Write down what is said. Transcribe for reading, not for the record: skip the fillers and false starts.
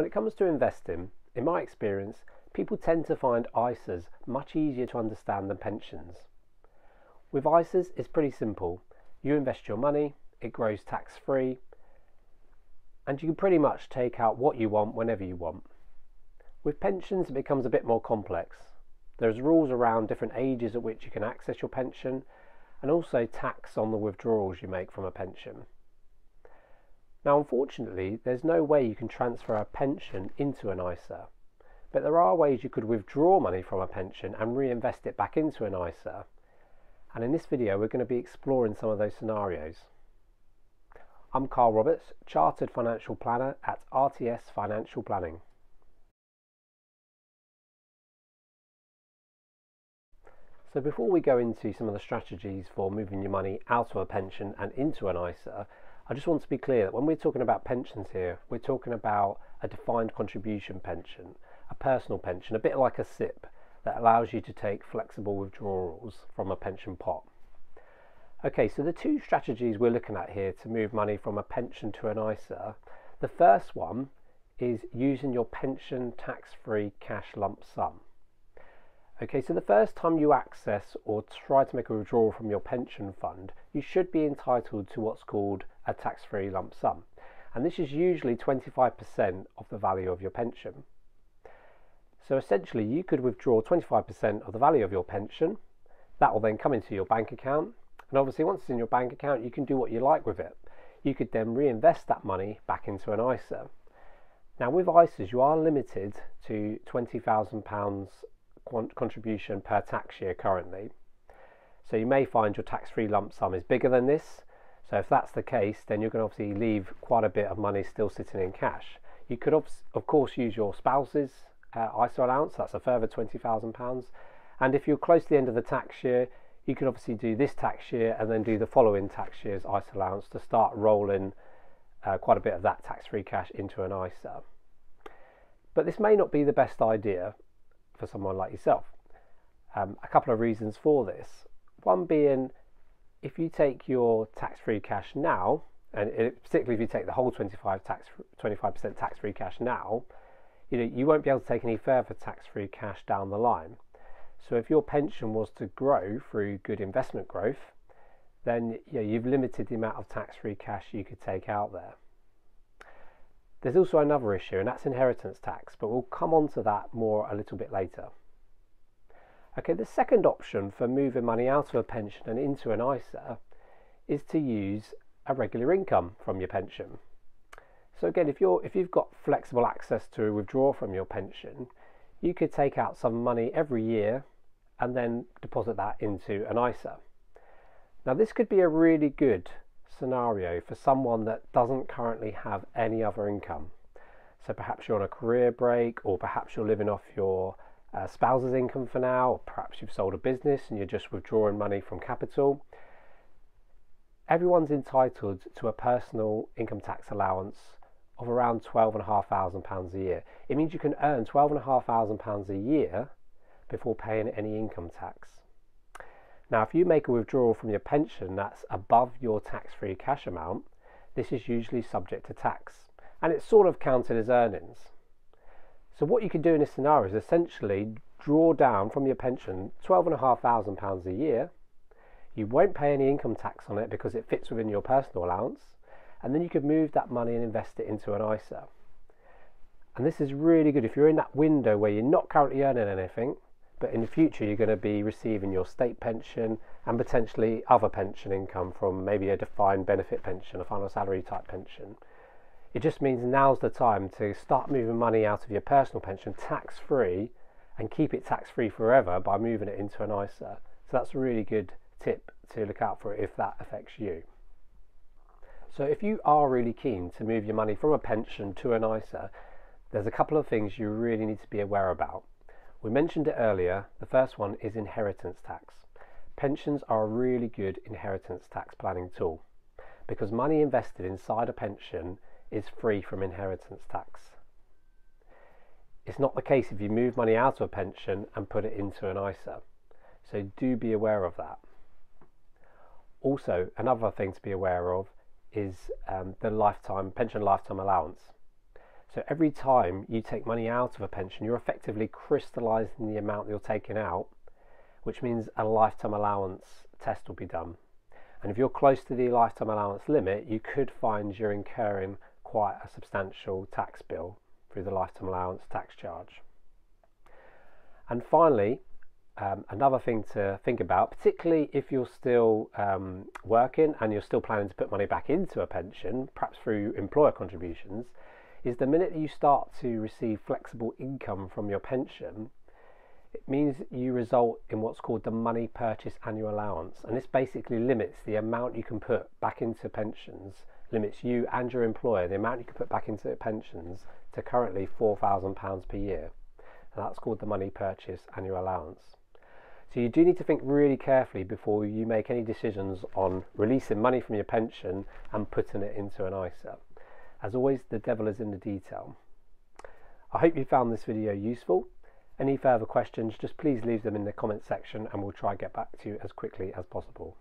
When it comes to investing, in my experience, people tend to find ISAs much easier to understand than pensions. With ISAs, it's pretty simple. You invest your money, it grows tax-free, and you can pretty much take out what you want whenever you want. With pensions, it becomes a bit more complex. There's rules around different ages at which you can access your pension, and also tax on the withdrawals you make from a pension. Now, unfortunately, there's no way you can transfer a pension into an ISA, but there are ways you could withdraw money from a pension and reinvest it back into an ISA. And in this video, we're going to be exploring some of those scenarios. I'm Carl Roberts, Chartered Financial Planner at RTS Financial Planning. So before we go into some of the strategies for moving your money out of a pension and into an ISA, I just want to be clear that when we're talking about pensions here, we're talking about a defined contribution pension, a personal pension, a bit like a SIP that allows you to take flexible withdrawals from a pension pot. Okay, so the two strategies we're looking at here to move money from a pension to an ISA, the first one is using your pension tax-free cash lump sum. Okay, so the first time you access or try to make a withdrawal from your pension fund, you should be entitled to what's called a tax-free lump sum. And this is usually 25% of the value of your pension. So essentially, you could withdraw 25% of the value of your pension. That will then come into your bank account. And obviously, once it's in your bank account, you can do what you like with it. You could then reinvest that money back into an ISA. Now, with ISAs, you are limited to £20,000 contribution per tax year currently. So you may find your tax-free lump sum is bigger than this. So if that's the case, then you're going to obviously leave quite a bit of money still sitting in cash. You could, of course, use your spouse's ISA allowance. That's a further £20,000. And if you're close to the end of the tax year, you could obviously do this tax year and then do the following tax year's ISA allowance to start rolling quite a bit of that tax-free cash into an ISA. But this may not be the best idea for someone like yourself. A couple of reasons for this. One being, if you take your tax-free cash now, and particularly if you take the whole 25% tax-free cash now, you won't be able to take any further tax-free cash down the line. So if your pension was to grow through good investment growth, then you've limited the amount of tax-free cash you could take out there. There's also another issue, and that's inheritance tax, but we'll come on to that more a little bit later. Okay, the second option for moving money out of a pension and into an ISA is to use a regular income from your pension. So again, if you've got flexible access to withdraw from your pension, you could take out some money every year and then deposit that into an ISA. Now, this could be a really good scenario for someone that doesn't currently have any other income. So perhaps you're on a career break, or perhaps you're living off your spouse's income for now, or perhaps you've sold a business and you're just withdrawing money from capital. Everyone's entitled to a personal income tax allowance of around £12,500 a year. It means you can earn £12,500 a year before paying any income tax. Now, if you make a withdrawal from your pension that's above your tax-free cash amount, this is usually subject to tax, and it's sort of counted as earnings. So what you can do in this scenario is essentially draw down from your pension £12,500 a year. You won't pay any income tax on it because it fits within your personal allowance, and then you could move that money and invest it into an ISA. And this is really good if you're in that window where you're not currently earning anything, but in the future you're going to be receiving your state pension and potentially other pension income from maybe a defined benefit pension, a final salary type pension. It just means now's the time to start moving money out of your personal pension tax-free and keep it tax-free forever by moving it into an ISA. So that's a really good tip to look out for if that affects you. So if you are really keen to move your money from a pension to an ISA, there's a couple of things you really need to be aware about. We mentioned it earlier. The first one is inheritance tax. Pensions are a really good inheritance tax planning tool because money invested inside a pension is free from inheritance tax. It's not the case if you move money out of a pension and put it into an ISA. So do be aware of that. Also, another thing to be aware of is the pension lifetime allowance. So every time you take money out of a pension, you're effectively crystallising the amount you're taking out, which means a lifetime allowance test will be done. And if you're close to the lifetime allowance limit, you could find you're incurring quite a substantial tax bill through the lifetime allowance tax charge. And finally, another thing to think about, particularly if you're still working and you're still planning to put money back into a pension, perhaps through employer contributions, is the minute you start to receive flexible income from your pension, it means you result in what's called the Money Purchase Annual Allowance. And this basically limits the amount you can put back into pensions, limits you and your employer, the amount you can put back into pensions to currently £4,000 per year. And that's called the Money Purchase Annual Allowance. So you do need to think really carefully before you make any decisions on releasing money from your pension and putting it into an ISA. As always, the devil is in the detail. I hope you found this video useful. Any further questions, just please leave them in the comment section and we'll try and get back to you as quickly as possible.